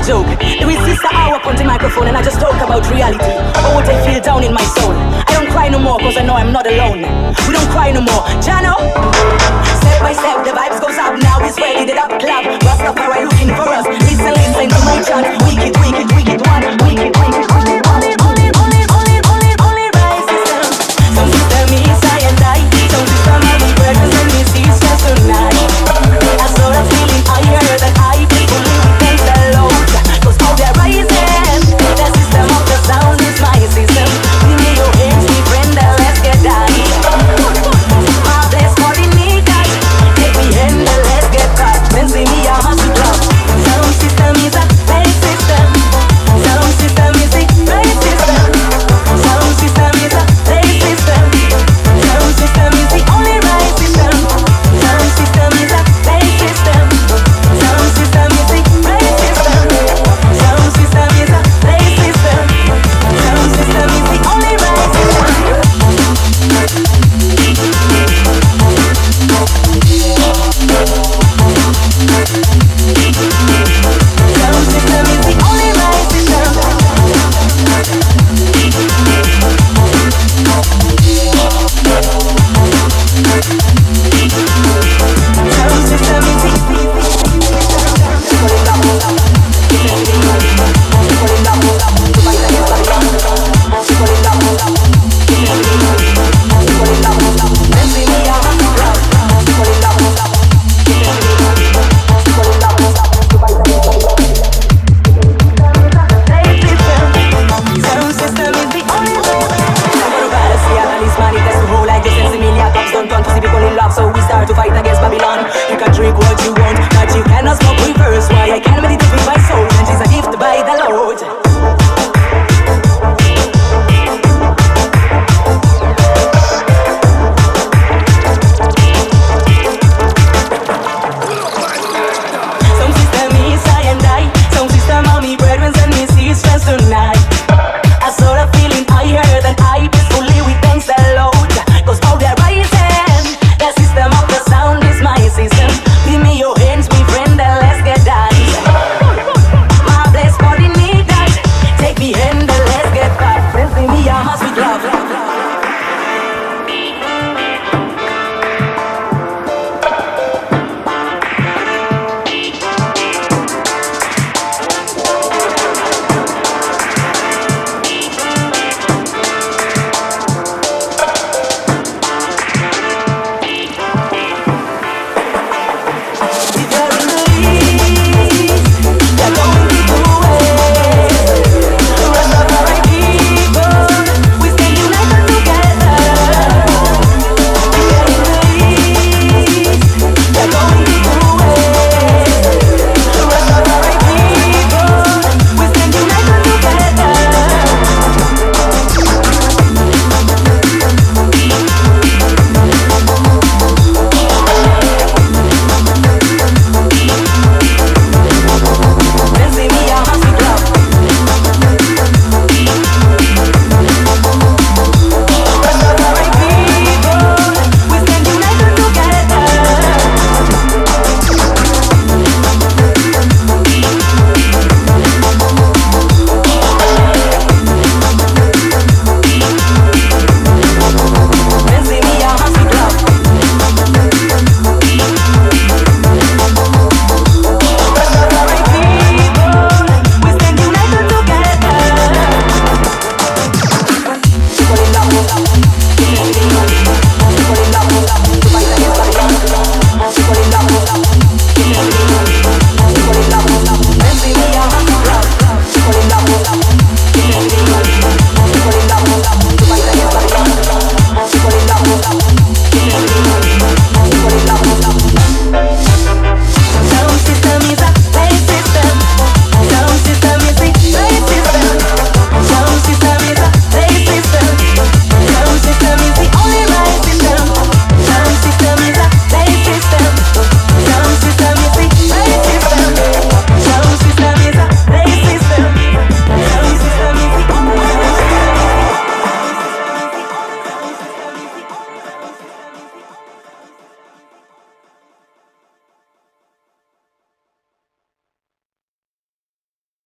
a joke. It was just an hour up on the microphone and I just talk about reality, or what I feel down in my soul. I don't cry no more cause I know I'm not alone. We don't cry no more, Jano. Step by step the vibes goes up, now it's ready, the dub club Rastafari.